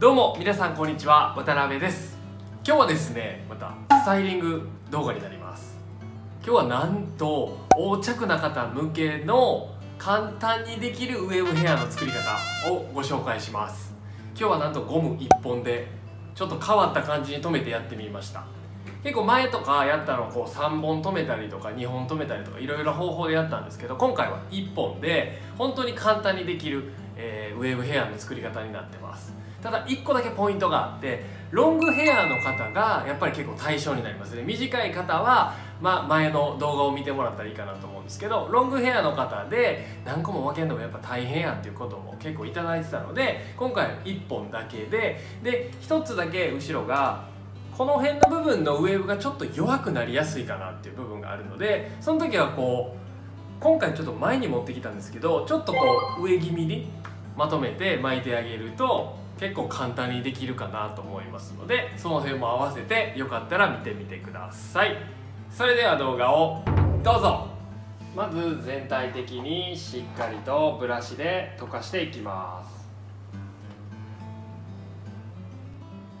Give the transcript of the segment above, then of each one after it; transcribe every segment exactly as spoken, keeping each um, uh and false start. どうも皆さんこんにちは、渡辺です。今日はですね、またスタイリング動画になります。今日はなんと横着な方向けの簡単にできるウェーブヘアの作り方をご紹介します。今日はなんとゴムいっぽんでちょっと変わった感じに留めてやってみました。結構前とかやったのをこうさんぼん留めたりとかにほん留めたりとかいろいろ方法でやったんですけど、今回はいっぽんで本当に簡単にできる、えー、ウェーブヘアの作り方になってます。ただいっこだけポイントがあって、ロングヘアの方がやっぱり結構対象になりますね。短い方は、まあ、前の動画を見てもらったらいいかなと思うんですけど、ロングヘアの方で何個も分けるのもやっぱ大変やっていうことも結構いただいてたので、今回いっぽんだけででひとつだけ後ろがこの辺の部分のウェーブがちょっと弱くなりやすいかなっていう部分があるので、その時はこう今回ちょっと前に持ってきたんですけど、ちょっとこう上気味にまとめて巻いてあげると結構簡単にできるかなと思いますので、その辺も合わせてよかったら見てみてください。それでは動画をどうぞ。まず全体的にしっかりとブラシで溶かしていきま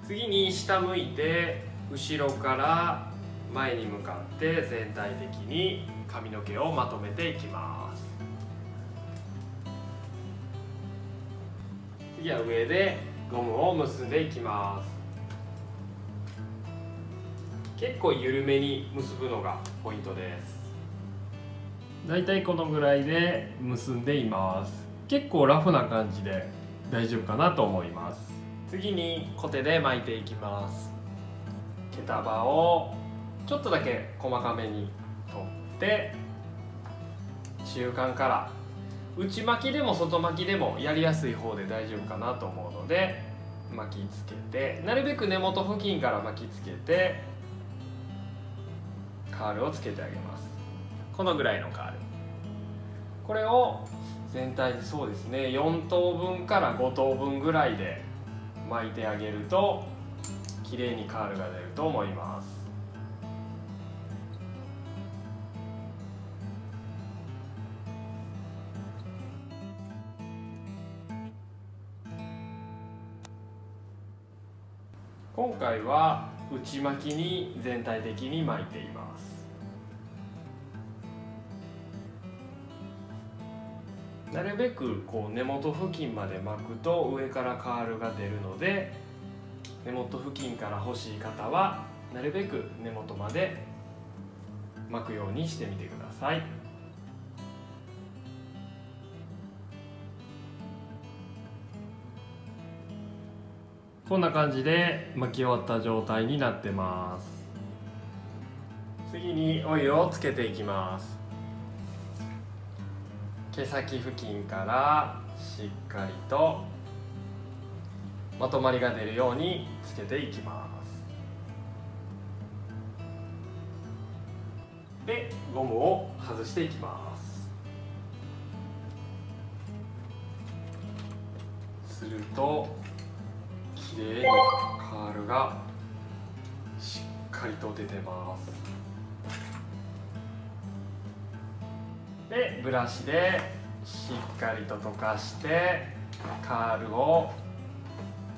す。次に下向いて後ろから前に向かって全体的に髪の毛をまとめていきます。次は上でゴムを結んでいきます。結構緩めに結ぶのがポイントです。だいたいこのぐらいで結んでいます。結構ラフな感じで大丈夫かなと思います。次にコテで巻いていきます。毛束をちょっとだけ細かめに取って中間から内巻きでも外巻きでもやりやすい方で大丈夫かなと思うので巻きつけて、なるべく根元付近から巻きつけてカールをつけてあげます。このぐらいのカール、これを全体にそうですねよん等分からご等分ぐらいで巻いてあげると綺麗にカールが出ると思います。今回は内巻きに全体的に巻いています。なるべくこう根元付近まで巻くと上からカールが出るので、根元付近から欲しい方はなるべく根元まで巻くようにしてみてください。こんな感じで巻き終わった状態になってます。次にオイルをつけていきます。毛先付近からしっかりとまとまりが出るようにつけていきます。でゴムを外していきます。するときれいにカールがしっかりと出てます。でブラシでしっかりと溶かしてカールを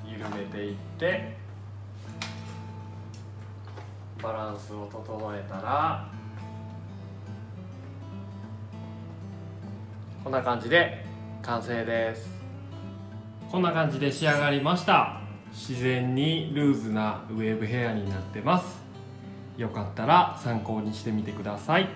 緩めていって、バランスを整えたらこんな感じで完成です。こんな感じで仕上がりました。自然にルーズなウェーブヘアになってます。よかったら参考にしてみてください。